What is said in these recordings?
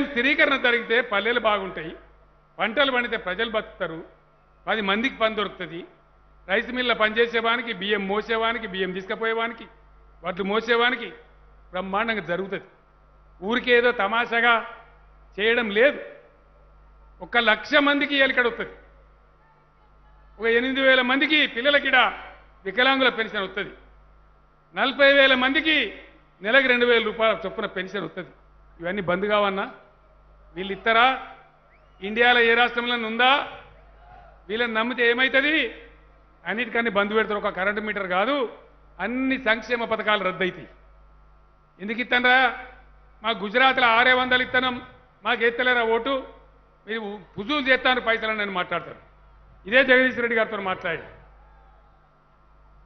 వ్యవసాయం స్థిరీకరణ జరిగితే పల్లెలు బాగుంటాయి, పంటలు పండితే ప్రజలు బతుకుతారు, 10 మందికి పని దొరుకుతుంది. రైస్ మిల్ల పనిచేసేవానికి, బియ్యం మోసేవానికి, బియ్యం తీసుకుపోయేవానికి, వడ్లు మోసేవానికి బ్రహ్మాండంగా జరుగుతుంది. ఊరికేదో తమాషాగా చేయడం లేదు. 1 లక్ష మందికి ఎలికడ వస్తుంది, 8,000 మందికి పిల్లలకిడ వికలాంగుల పెన్షన్ వస్తుంది, 40,000 మందికి నెలకు ₹2,000 చొప్పున పెన్షన్ వస్తుంది. ఇవన్నీ బంద్ కావన్నా వీళ్ళు ఇస్తారా? ఇండియాలో ఏ రాష్ట్రంలో ఉందా? వీళ్ళని నమ్మితే ఏమవుతుంది? అన్నిటికన్నీ బంద్ పెడతారు. 1 కరెంటు మీటర్ కాదు, అన్ని సంక్షేమ పథకాలు రద్దయితాయి. ఎందుకు ఇస్తానరా? మా గుజరాత్లో 600 ఇస్తానం, మాకు ఎత్తలేరా ఓటు, మీరు పుజూలు చేస్తాను పైసలని నేను మాట్లాడతాను. ఇదే జగదీశ్వర రెడ్డి గారితో మాట్లాడి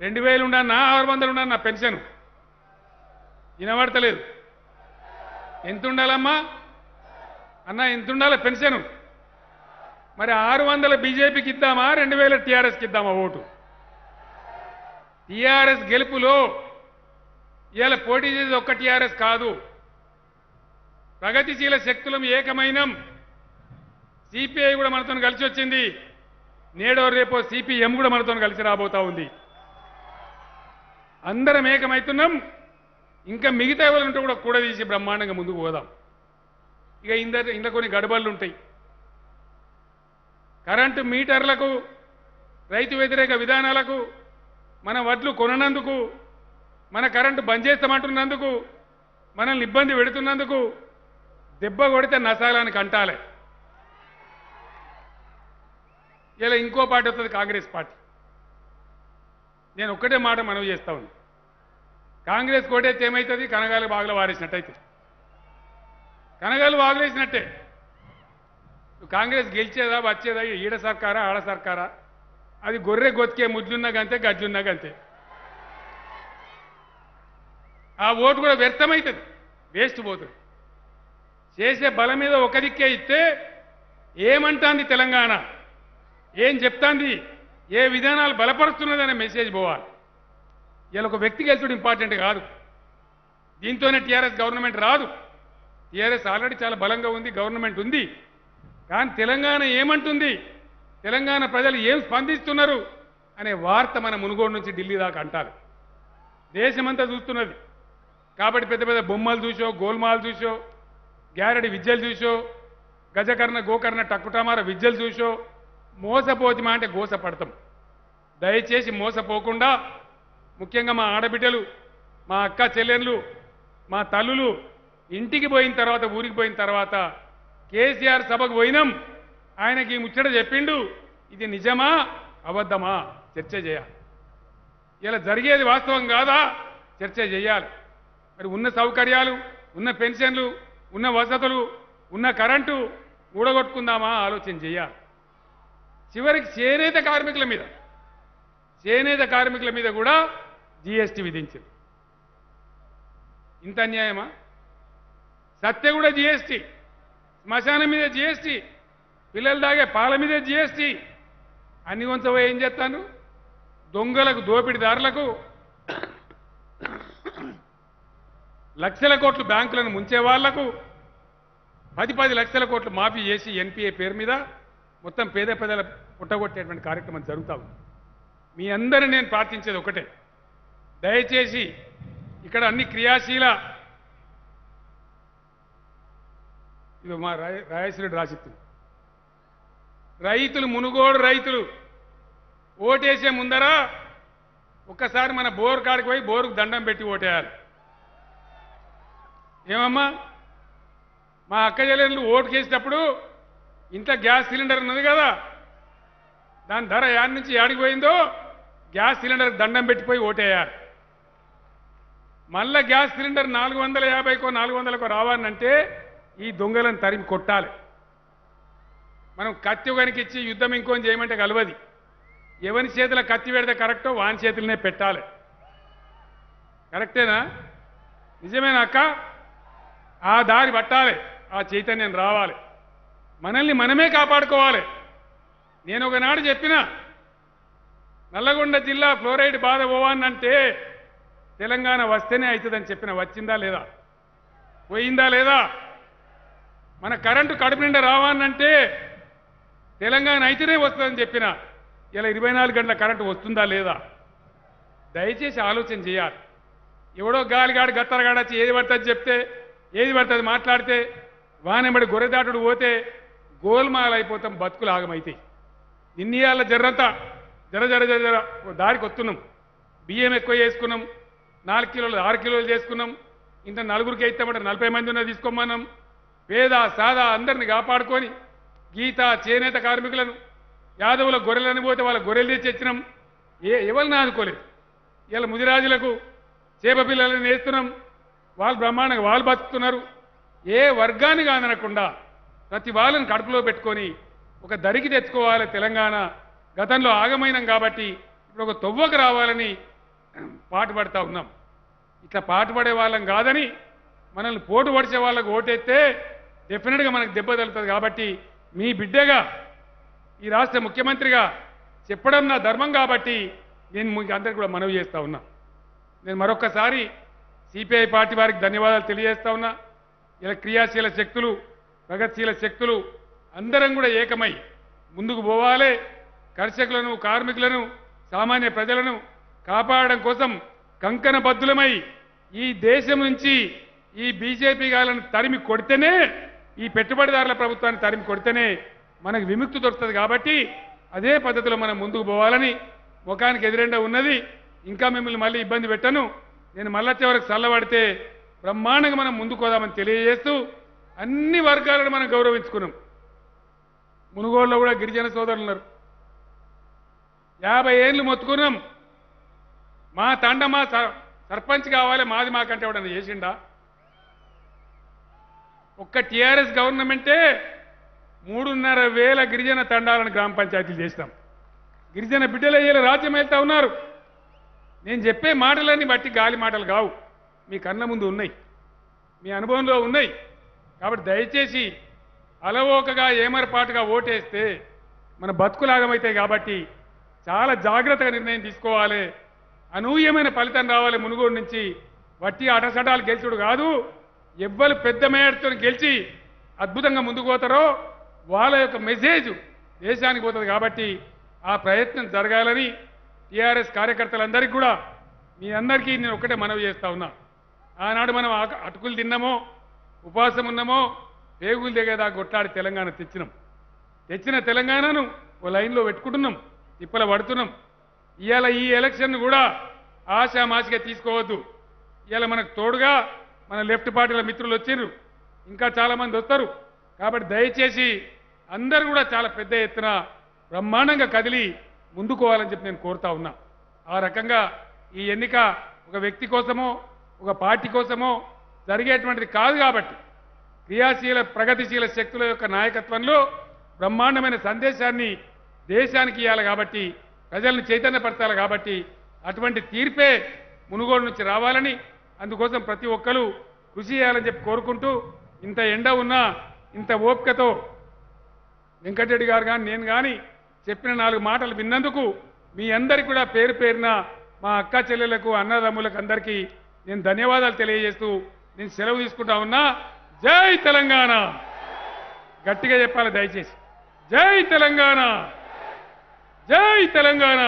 2,000 ఉండన్నా 600 ఉండన్నా పెన్షన్ వినబడతలేదు. ఎంత ఉండాలమ్మా అన్న, ఎంత ఉండాలి పెన్షన్? మరి 600 బీజేపీకి ఇద్దామా, 2,000 టీఆర్ఎస్కి ఇద్దామా ఓటు? టీఆర్ఎస్ గెలుపులో ఇవాళ పోటీ చేసేది ఒక్క టీఆర్ఎస్ కాదు, ప్రగతిశీల శక్తులం ఏకమైన సిపిఐ కూడా మనతో కలిసి వచ్చింది. నేడో రేపో సిపిఎం కూడా మనతో కలిసి రాబోతా ఉంది. అందరం ఏకమవుతున్నాం. ఇంకా మిగతా ఎవరంటే కూడా కూడదీసి బ్రహ్మాండంగా ముందుకు పోదాం. ఇక ఇందులో కొన్ని గడబళ్ళు ఉంటాయి. కరెంటు మీటర్లకు, రైతు వ్యతిరేక విధానాలకు, మన వడ్లు కొనందుకు, మన కరెంటు బంద్ చేస్తామంటున్నందుకు, మనల్ని ఇబ్బంది పెడుతున్నందుకు దెబ్బ కొడితే నసాలానికి అంటాలే. ఇలా ఇంకో పార్టీ వస్తుంది, కాంగ్రెస్ పార్టీ. నేను ఒక్కటే మాట మనవి చేస్తా ఉన్నా, కాంగ్రెస్ కోటేస్తే ఏమవుతుంది? కనగాలి బాగులు వారేసినట్టయితే, కనగాలి బాగులేసినట్టే. కాంగ్రెస్ గెలిచేదా వచ్చేదా? ఈడ సర్కారా ఆడ సర్కారా? అది గొర్రె గొతికే ముద్దున్నాకంతే, గజ్జున్నాకంతే. ఆ ఓటు కూడా వ్యర్థమవుతుంది, వేస్ట్ పోతుంది. చేసే బలం మీద ఒక దిక్కే ఇస్తే ఏమంటాంది తెలంగాణ, ఏం చెప్తాంది, ఏ విధానాలు బలపరుస్తున్నదనే మెసేజ్ పోవాలి. ఇలా ఒక వ్యక్తి గెలిచడం ఇంపార్టెంట్ కాదు. దీంతోనే టీఆర్ఎస్ గవర్నమెంట్ రాదు. టీఆర్ఎస్ ఆల్రెడీ చాలా బలంగా ఉంది, గవర్నమెంట్ ఉంది. కానీ తెలంగాణ ఏమంటుంది, తెలంగాణ ప్రజలు ఏం స్పందిస్తున్నారు అనే వార్త మన మునుగోడు నుంచి ఢిల్లీ దాకా అంటారు. దేశమంతా చూస్తున్నది కాబట్టి పెద్ద పెద్ద బొమ్మలు చూసో, గోల్మాలు చూసో, గ్యారెడీ విద్యలు చూసో, గజకర్ణ గోకర్ణ టక్కుటమార విద్యలు చూసో మోసపోతుమా అంటే గోసపడతాం. దయచేసి మోసపోకుండా, ముఖ్యంగా మా ఆడబిడ్డలు, మా అక్క చెల్లెళ్ళు, మా తల్లులు ఇంటికి పోయిన తర్వాత, ఊరికి పోయిన తర్వాత కేసీఆర్ సభకు పోయినాం, ఆయనకి ముచ్చట చెప్పిండు, ఇది నిజమా అబద్ధమా చర్చ చేయాలి. ఇలా జరిగేది వాస్తవం కాదా చర్చ చేయాలి. మరి ఉన్న సౌకర్యాలు, ఉన్న పెన్షన్లు, ఉన్న వసతులు, ఉన్న కరెంటు ఊడగొట్టుకుందామా ఆలోచన చేయాలి. చివరికి చేనేత కార్మికుల మీద కూడా జీఎస్టీ విధించింది. ఇంత అన్యాయమా? సత్య కూడా జీఎస్టీ, శ్మశానం మీద జీఎస్టీ, పిల్లలు తాగే పాల మీద జీఎస్టీ. అన్ని కొంచెం ఏం చేస్తాను? దొంగలకు, దోపిడీదారులకు లక్షల కోట్లు బ్యాంకులను ముంచే వాళ్లకు 10 లక్షల కోట్లు మాఫీ చేసి ఎన్పిఏ పేరు మీద మొత్తం పేద పేదల పుట్టగొట్టేటువంటి కార్యక్రమం జరుగుతూ ఉంది. మీ అందరినీ నేను ప్రార్థించేది ఒకటే, దయచేసి ఇక్కడ అన్ని క్రియాశీల, ఇది మా రాయశ్రీడు రాసిస్తుంది, రైతులు, మునుగోడు రైతులు ఓటేసే ముందర ఒక్కసారి మన బోరు కాడికి పోయి బోరుకు దండం పెట్టి ఓటేయాలి. ఏమమ్మా, మా అక్క చెల్లెళ్ళు ఓటు చేసేటప్పుడు ఇంత గ్యాస్ సిలిండర్ ఉన్నది కదా, దాని ధర యాడ నుంచి యాడికిపోయిందో గ్యాస్ సిలిండర్ దండం పెట్టిపోయి ఓటేయాలి. మళ్ళా గ్యాస్ సిలిండర్ 450కో 400కో రావాలంటే ఈ దొంగలను తరిమి కొట్టాలి. మనం కత్తి ఒకనికిచ్చి యుద్ధం ఇంకోని చేయమంటే కలవది. ఎవరి చేతిలో కత్తి పెడితే కరెక్టో వాని చేతులనే పెట్టాలి. కరెక్టేనా? నిజమేనా అక్క? ఆ దారి పట్టాలి, ఆ చైతన్యం రావాలి, మనల్ని మనమే కాపాడుకోవాలి. నేను ఒకనాడు చెప్పిన, నల్లగొండ జిల్లా ఫ్లోరైడ్ బాధ పోవానంటే తెలంగాణ వస్తేనే అవుతుందని చెప్పిన. వచ్చిందా లేదా? పోయిందా లేదా? మన కరెంట్ కడుపు నిండా రావాలంటే తెలంగాణ ఐతేనే వస్తుందని చెప్పినా ఇలా 24 గంటల కరెంట్ వస్తుందా లేదా దయచేసి ఆలోచన చేయాలి ఎవడో గాలిగాడు గత్తరగాడు వచ్చి ఏది పడతది చెప్తే ఏది పడతది మాట్లాడితే వానెంబడి గొర్రెదాటుడు పోతే గోల్మాల్ అయిపోతాం బతుకులు ఆగమైతే నిన్నయాల జర్రంతా జర జర జర దారికి వస్తున్నాం బియ్యం ఎక్కువ చేసుకున్నాం 4 కిలోలు 6 కిలోలు చేసుకున్నాం ఇంత నలుగురికి అయితేమంటే 40 మంది ఉన్నా తీసుకోమన్నాం పేద సాదా అందరిని కాపాడుకొని గీత చేనేత కార్మికులను యాదవుల గొర్రెలను పోతే వాళ్ళ గొర్రెలు తెచ్చి ఇచ్చినాం ఎవరిని ఆదుకోలేదు ఇలా ముదిరాజులకు చేప పిల్లలను వేస్తున్నాం వాళ్ళు బ్రహ్మాండంగా వాళ్ళు బతుకుతున్నారు ఏ వర్గానికి అందనకుండా ప్రతి వాళ్ళని కడుపులో పెట్టుకొని ఒక దరికి తెచ్చుకోవాలి తెలంగాణ గతంలో ఆగమైనం కాబట్టి ఇప్పుడు ఒక తవ్వకు రావాలని పాటుపడతా ఉన్నాం ఇట్లా పాటుపడే వాళ్ళం కాదని మనల్ని పోటు పడిచే వాళ్ళకు ఓటేస్తే డెఫినెట్గా మనకు దెబ్బ తగులుతుంది కాబట్టి మీ బిడ్డగా ఈ రాష్ట్ర ముఖ్యమంత్రిగా చెప్పడం నా ధర్మం కాబట్టి నేను మీకు అందరికీ కూడా మనవి చేస్తూ ఉన్నా నేను మరొకసారి సిపిఐ పార్టీ వారికి ధన్యవాదాలు తెలియజేస్తూ ఉన్నా ఇలా క్రియాశీల శక్తులు ప్రగతిశీల శక్తులు అందరం కూడా ఏకమై ముందుకు పోవాలి కర్షకులను కార్మికులను సామాన్య ప్రజలను కాపాడడం కోసం కంకణ బద్దులమై ఈ దేశం నుంచి ఈ బీజేపీ గాలను తరిమి కొడితేనే ఈ పెట్టుబడిదారుల ప్రభుత్వాన్ని తరిమి కొడితేనే మనకు విముక్తి దొరుకుతుంది కాబట్టి అదే పద్ధతిలో మనం ముందుకు పోవాలని ముఖానికి ఎదురెండ ఉన్నది ఇంకా మిమ్మల్ని మళ్ళీ ఇబ్బంది పెట్టను నేను మళ్ళా చివరికి చల్లబడితే బ్రహ్మాండంగా మనం ముందుకు పోదామని తెలియజేస్తూ అన్ని వర్గాలను మనం గౌరవించుకున్నాం మునుగోడులో కూడా గిరిజన సోదరులు ఉన్నారు 50 ఏళ్ళు మొత్తుకున్నాం మా తండ మా సర్పంచ్ కావాలి మాది మాకంటే ఎవడన్నా చేసిండా ఒక్క టీఆర్ఎస్ గవర్నమెంటే 3,500 గిరిజన తండాలను గ్రామ పంచాయతీలు చేసినాం గిరిజన బిడ్డలు అయ్యేలా రాజ్యం వెళ్తా ఉన్నారు నేను చెప్పే మాటలన్నీ బట్టి గాలి మాటలు కావు మీ కళ్ళ ముందు ఉన్నాయి మీ అనుభవంలో ఉన్నాయి కాబట్టి దయచేసి అలవోకగా ఏమరపాటుగా ఓటేస్తే మన బతుకులాగమవుతాయి కాబట్టి చాలా జాగ్రత్తగా నిర్ణయం తీసుకోవాలి అనూహ్యమైన ఫలితం రావాలి మునుగోడు నుంచి వట్టి అటసటాలు గెలిచుడు కాదు ఎవ్వరు పెద్ద మేడతో గెలిచి అద్భుతంగా ముందుకు పోతారో వాళ్ళ యొక్క మెసేజ్ దేశానికి పోతుంది కాబట్టి ఆ ప్రయత్నం జరగాలని టీఆర్ఎస్ కార్యకర్తలందరికీ కూడా మీ అందరికీ నేను ఒక్కటే మనవి చేస్తా ఉన్నా ఆనాడు మనం అటుకులు తిన్నామో ఉపవాసం ఉన్నామో పేగులు దిగేదా కొట్లాడి తెలంగాణ తెచ్చిన తెలంగాణను ఓ లైన్లో పెట్టుకుంటున్నాం తిప్పల పడుతున్నాం ఇవాళ ఈ ఎలక్షన్ కూడా ఆశామాషిగా తీసుకోవద్దు ఇవాళ మనకు తోడుగా మన లెఫ్ట్ పార్టీల మిత్రులు వచ్చిర్రు ఇంకా చాలామంది వస్తారు కాబట్టి దయచేసి అందరూ కూడా చాలా పెద్ద ఎత్తున బ్రహ్మాండంగా కదిలి ముందుకోవాలని చెప్పి నేను కోరుతా ఉన్నా ఆ రకంగా ఈ ఎన్నిక ఒక వ్యక్తి కోసమో ఒక పార్టీ కోసమో జరిగేటువంటిది కాదు కాబట్టి క్రియాశీల ప్రగతిశీల శక్తుల యొక్క నాయకత్వంలో బ్రహ్మాండమైన సందేశాన్ని దేశానికి ఇవ్వాలి కాబట్టి ప్రజలను చైతన్యపరచాలి కాబట్టి అటువంటి తీర్పే మునుగోడు నుంచి రావాలని అందుకోసం ప్రతి ఒక్కరూ కృషి చేయాలని చెప్పి కోరుకుంటూ ఇంత ఎండ ఉన్నా ఇంత ఓపికతో వెంకటరెడ్డి గారు కానీ నేను కానీ చెప్పిన 4 మాటలు విన్నందుకు మీ అందరికీ కూడా పేరు పేరున మా అక్క చెల్లెలకు అన్నదమ్ములకు అందరికీ నేను ధన్యవాదాలు తెలియజేస్తూ నేను సెలవు తీసుకుంటా ఉన్నా జై తెలంగాణ గట్టిగా చెప్పాలి దయచేసి జై తెలంగాణ జై తెలంగాణ